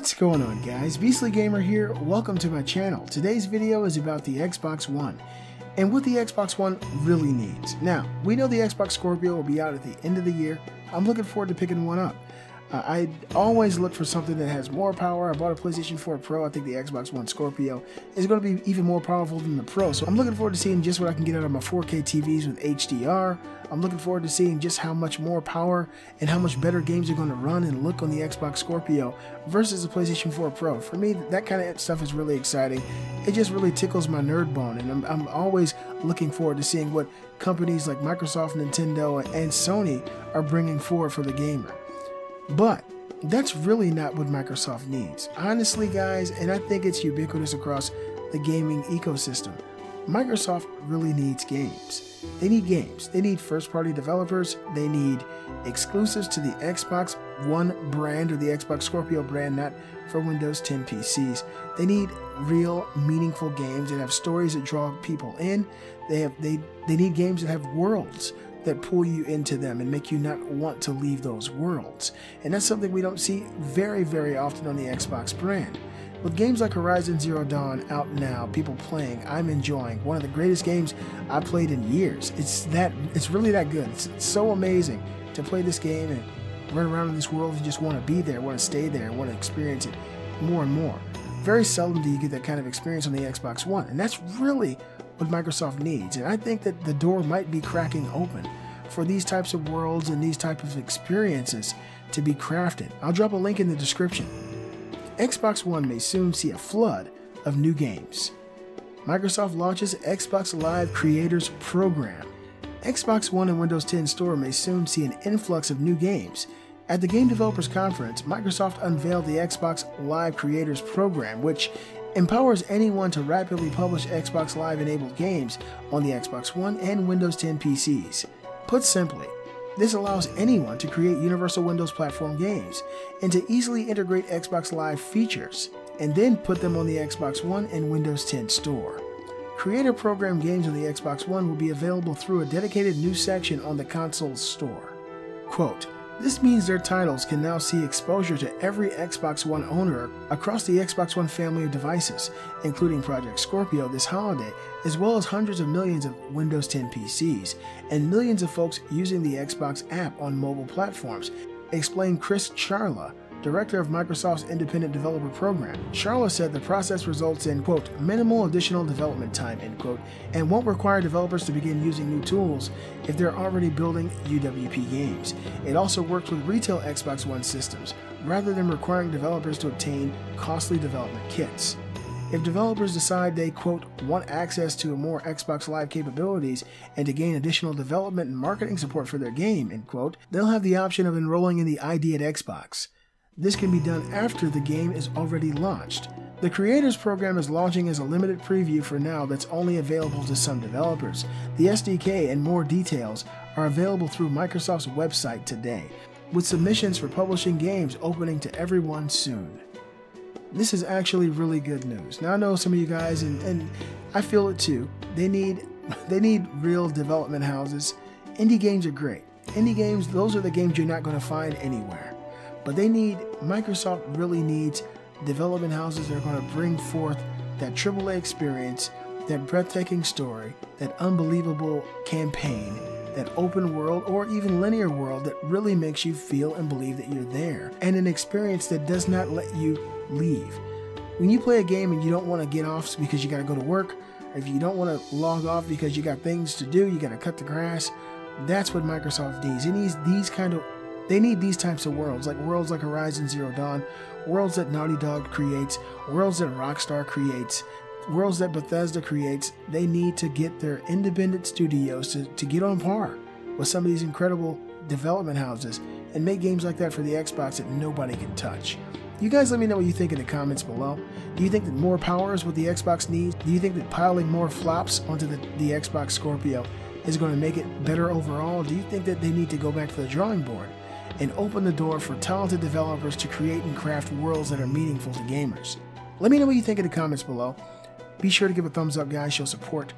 What's going on, guys? Beastly Gamer here. Welcome to my channel. Today's video is about the Xbox One and what the Xbox One really needs. Now, we know the Xbox Scorpio will be out at the end of the year. I'm looking forward to picking one up. I always look for something that has more power. I bought a PlayStation 4 Pro. I think the Xbox One Scorpio is going to be even more powerful than the Pro. So I'm looking forward to seeing just what I can get out of my 4K TVs with HDR. I'm looking forward to seeing just how much more power and how much better games are going to run and look on the Xbox Scorpio versus the PlayStation 4 Pro. For me, that kind of stuff is really exciting. It just really tickles my nerd bone, and I'm always looking forward to seeing what companies like Microsoft, Nintendo, and Sony are bringing forward for the gamer. But that's really not what Microsoft needs. Honestly, guys, and I think it's ubiquitous across the gaming ecosystem, Microsoft really needs games. They need games. They need first-party developers. They need exclusives to the Xbox One brand or the Xbox Scorpio brand, not for Windows 10 PCs. They need real, meaningful games that have stories that draw people in. They need games that have worlds that pull you into them and make you not want to leave those worlds. And that's something we don't see very, very often on the Xbox brand. With games like Horizon Zero Dawn out now, people playing, I'm enjoying. One of the greatest games I played in years. It's really that good. It's so amazing to play this game and run around in this world and just want to be there, want to stay there, want to experience it more and more. Very seldom do you get that kind of experience on the Xbox One, and that's really what Microsoft needs. And I think that the door might be cracking open for these types of worlds and these types of experiences to be crafted. I'll drop a link in the description. Xbox One may soon see a flood of new games. Microsoft launches Xbox Live Creators Program. Xbox One and Windows 10 Store may soon see an influx of new games. At the Game Developers Conference, Microsoft unveiled the Xbox Live Creators Program, which empowers anyone to rapidly publish Xbox Live-enabled games on the Xbox One and Windows 10 PCs. Put simply, this allows anyone to create universal Windows platform games and to easily integrate Xbox Live features and then put them on the Xbox One and Windows 10 Store. Creator Program games on the Xbox One will be available through a dedicated new section on the console's store. Quote, "This means their titles can now see exposure to every Xbox One owner across the Xbox One family of devices, including Project Scorpio this holiday, as well as hundreds of millions of Windows 10 PCs, and millions of folks using the Xbox app on mobile platforms," explained Chris Charla, director of Microsoft's Independent Developer Program. Charla said the process results in, quote, "minimal additional development time," end quote, and won't require developers to begin using new tools if they're already building UWP games. It also works with retail Xbox One systems, rather than requiring developers to obtain costly development kits. If developers decide they, quote, "want access to more Xbox Live capabilities and to gain additional development and marketing support for their game," end quote, they'll have the option of enrolling in the ID at Xbox. This can be done after the game is already launched. The Creators Program is launching as a limited preview for now that's only available to some developers. The SDK and more details are available through Microsoft's website today, with submissions for publishing games opening to everyone soon. This is actually really good news. Now I know some of you guys, and I feel it too, they need real development houses. Indie games are great. Indie games, those are the games you're not going to find anywhere. But Microsoft really needs development houses that are going to bring forth that AAA experience, that breathtaking story, that unbelievable campaign, that open world or even linear world that really makes you feel and believe that you're there, and an experience that does not let you leave. When you play a game and you don't want to get off because you got to go to work, or if you don't want to log off because you got things to do, you got to cut the grass, that's what Microsoft needs. It needs these kind of They need these types of worlds like Horizon Zero Dawn, worlds that Naughty Dog creates, worlds that Rockstar creates, worlds that Bethesda creates. They need to get their independent studios to get on par with some of these incredible development houses and make games like that for the Xbox that nobody can touch. You guys, let me know what you think in the comments below. Do you think that more power is what the Xbox needs? Do you think that piling more flops onto the Xbox Scorpio is going to make it better overall? Do you think that they need to go back to the drawing board and open the door for talented developers to create and craft worlds that are meaningful to gamers? Let me know what you think in the comments below. Be sure to give a thumbs up, guys. Show support.